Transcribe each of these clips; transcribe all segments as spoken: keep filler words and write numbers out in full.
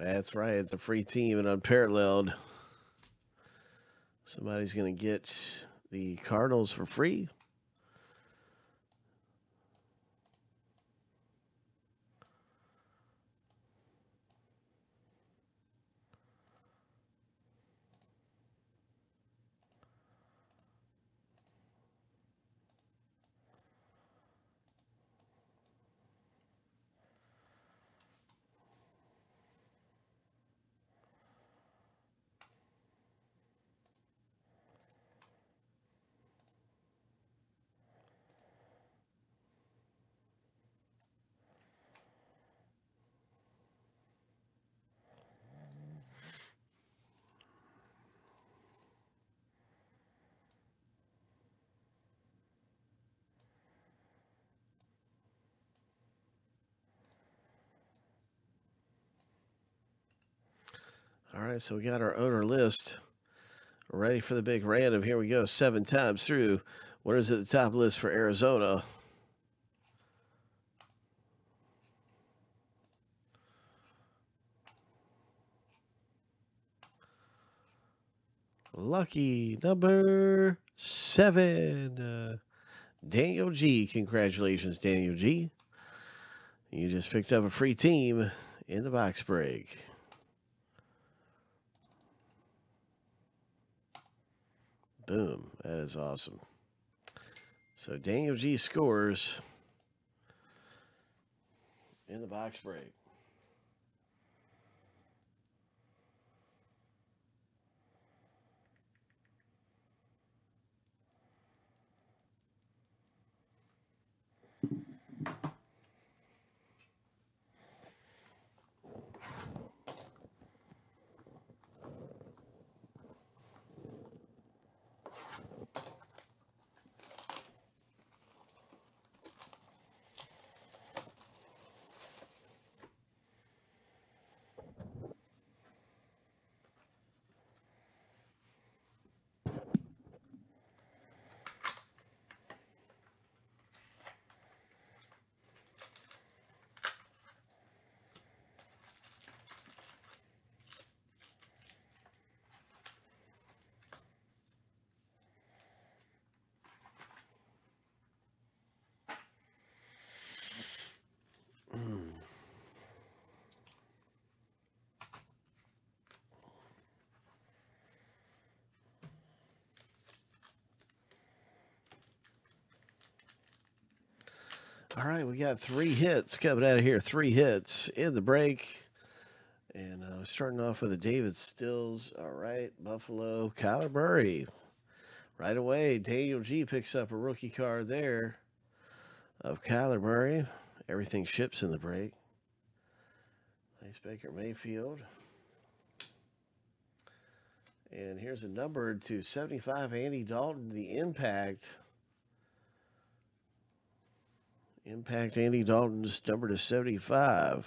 That's right. It's a free team and Unparalleled. Somebody's going to get the Cardinals for free. All right, so we got our owner list ready for the big random. Here we go, seven times through. What is at the top list for Arizona? Lucky number seven, uh, Daniel G. Congratulations, Daniel G. You just picked up a free team in the box break. Boom. That is awesome. So Daniel G scores in the box break. All right, we got three hits coming out of here. Three hits in the break. And uh, starting off with a David Stills. All right, Buffalo, Kyler Murray. Right away, Daniel G picks up a rookie card there of Kyler Murray. Everything ships in the break. Nice Baker Mayfield. And here's a number two seventy-five, Andy Dalton, the impact. Impact Andy Dalton's number to seventy-five.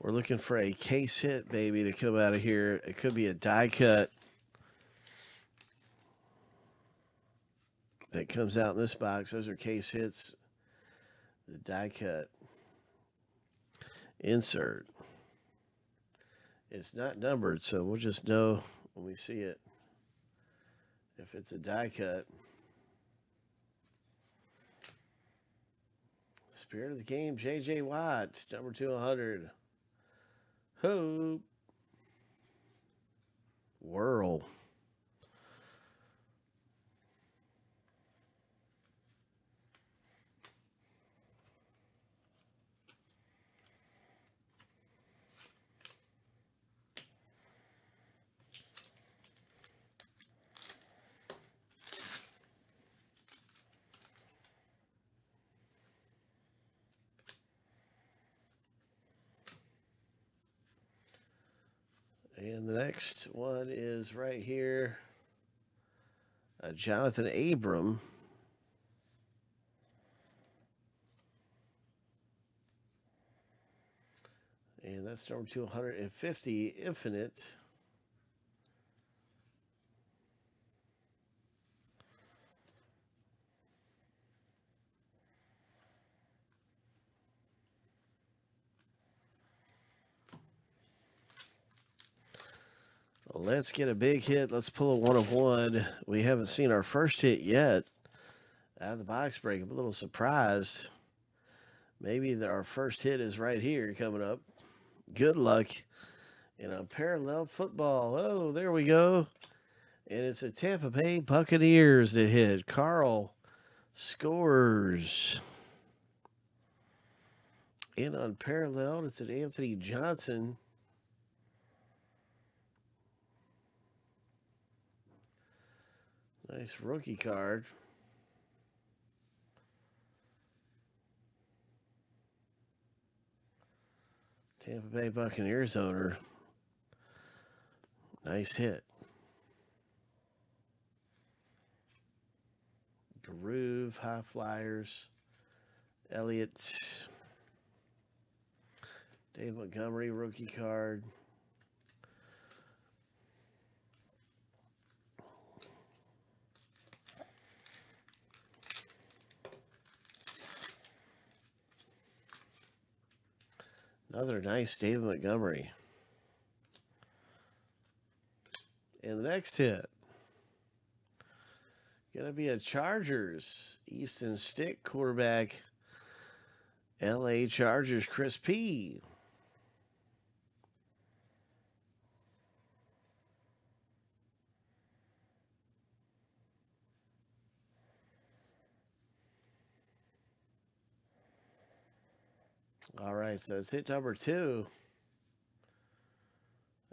We're looking for a case hit, baby, to come out of here. It could be a die cut that comes out in this box. Those are case hits. The die cut insert, it's not numbered, so we'll just know when we see it if it's a die cut. Spirit of the game, J J Watts, number two hundred. Hoop whirl. And the next one is right here, uh, Jonathan Abram. And that's number two hundred fifty, Infinite. let's get a big hit. Let's pull a one of one. We haven't seen our first hit yet out of the box break. I'm a little surprised. Maybe the, our first hit is right here coming up. Good luck in Unparalleled football. Oh, there we go. And it's the Tampa Bay Buccaneers that hit. Carl scores. In Unparalleled, it's an Anthony Johnson. Nice rookie card. Tampa Bay Buccaneers owner. Nice hit. Groove, High Flyers, Elliott, Dave Montgomery, rookie card. Another nice David Montgomery. And the next hit, gonna be a Chargers, Easton Stick, quarterback, L A Chargers, Chris P. All right, so it's hit number two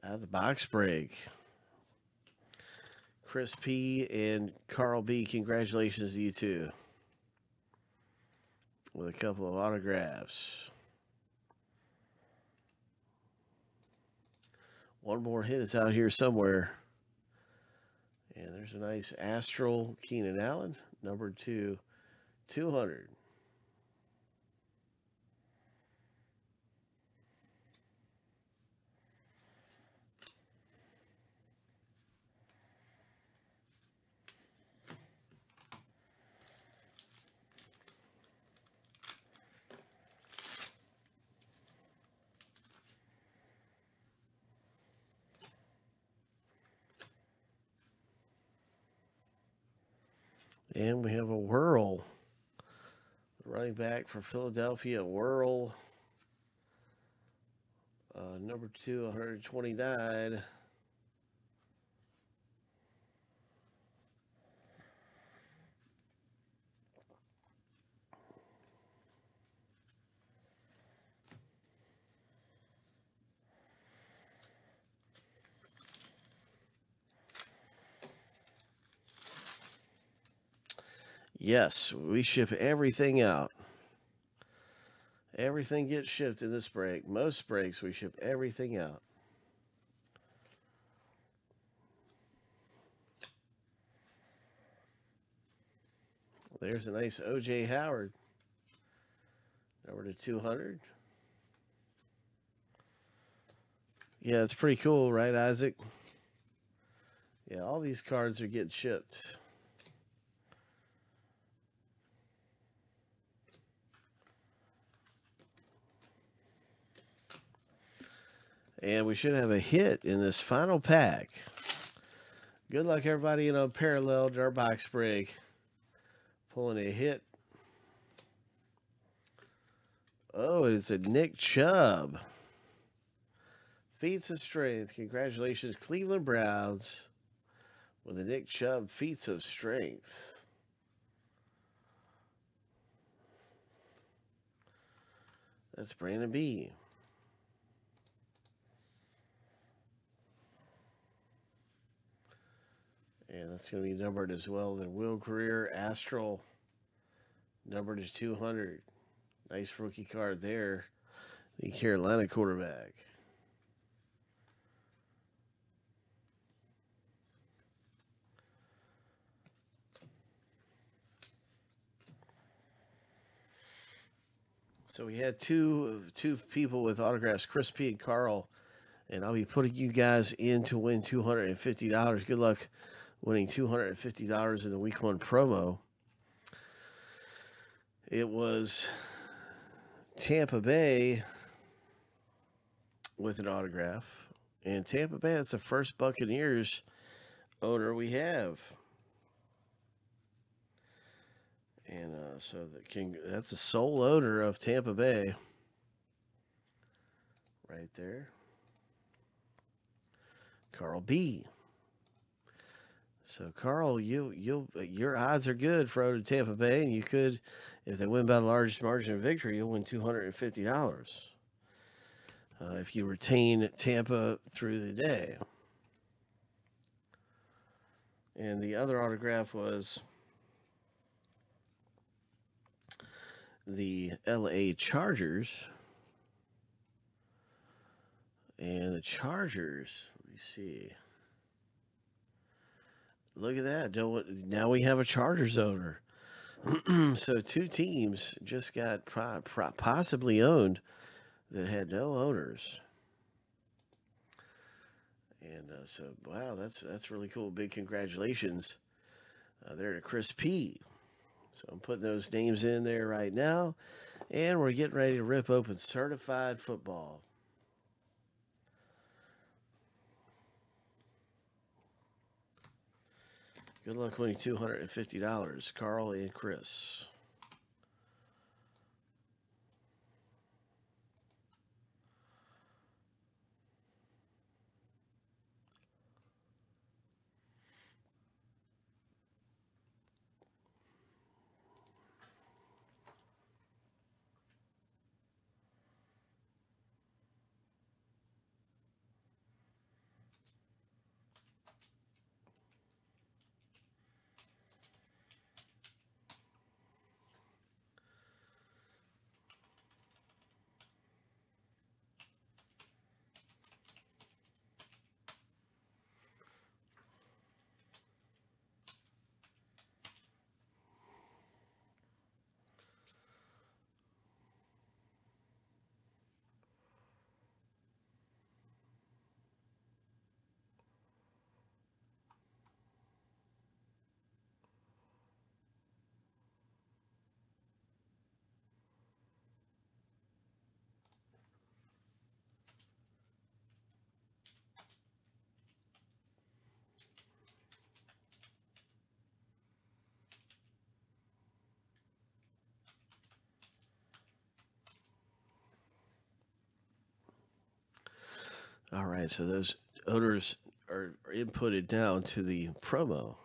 out of the box break. Chris P. and Carl B., congratulations to you two with a couple of autographs. One more hit is out here somewhere. And there's a nice Astral Keenan Allen, number two, two hundred. And we have a Whirl, the running back for Philadelphia, Whirl, uh, number two, one twenty-nine. Yes, we ship everything out. Everything gets shipped in this break. Most breaks, we ship everything out. There's a nice O J Howard. Number to two hundred. Yeah, it's pretty cool, right, Isaac? Yeah, all these cards are getting shipped. And we should have a hit in this final pack. Good luck, everybody, in Unparalleled, our box break. Pulling a hit. Oh, it's a Nick Chubb. Feats of Strength. Congratulations, Cleveland Browns, with a Nick Chubb Feats of Strength. That's Brandon B. And that's going to be numbered as well. The Will Greer Astral, numbered to two hundred. Nice rookie card there. The Carolina quarterback. So we had two, two people with autographs, Chris P. and Carl. And I'll be putting you guys in to win two hundred fifty dollars. Good luck winning two hundred fifty dollars in the week one promo. It was Tampa Bay with an autograph And Tampa Bay, that's the first Buccaneers owner we have. And uh, so the King, that's the sole owner of Tampa Bay right there. Carl B. So Carl, you you'll your odds are good for owning Tampa Bay, and you could, if they win by the largest margin of victory, you'll win two hundred and fifty dollars. Uh, if you retain Tampa through the day. And the other autograph was the L A Chargers. And the Chargers, let me see. Look at that. Don't, now we have a Chargers owner. So two teams just got pro, pro, possibly owned that had no owners. And uh, so, wow, that's that's really cool. Big congratulations uh, there to Chris P. So I'm putting those names in there right now. And we're getting ready to rip open certified football. Good luck winning two hundred fifty dollars, Carl and Chris. All right, so those owners are, are inputted down to the promo.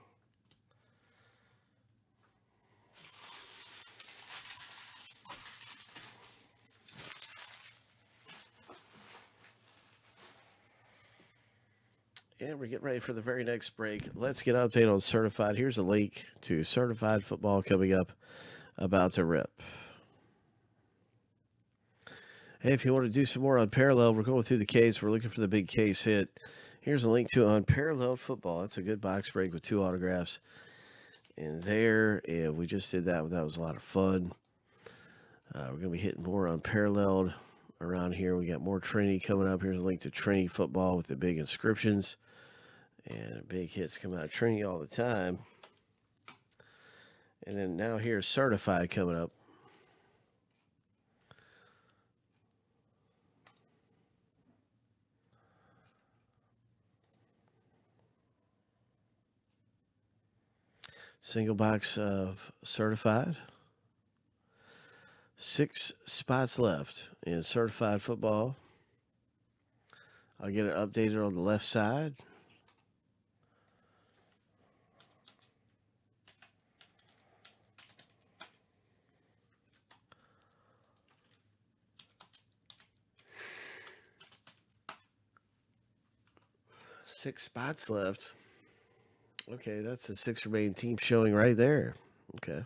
And we're getting ready for the very next break. Let's get an update on Certified. Here's a link to Certified Football coming up, about to rip. Hey, if you want to do some more Unparalleled, we're going through the case. We're looking for the big case hit. Here's a link to Unparalleled Football. That's a good box break with two autographs in there. And we just did that. That was a lot of fun. Uh, we're going to be hitting more Unparalleled around here. We got more Trinity coming up. Here's a link to Trinity Football with the big inscriptions. And big hits come out of Trinity all the time. And then now here's Certified coming up. Single box of Certified. Six spots left in Certified Football. I'll get it updated on the left side. Six spots left. Okay, that's the six remaining teams showing right there. Okay.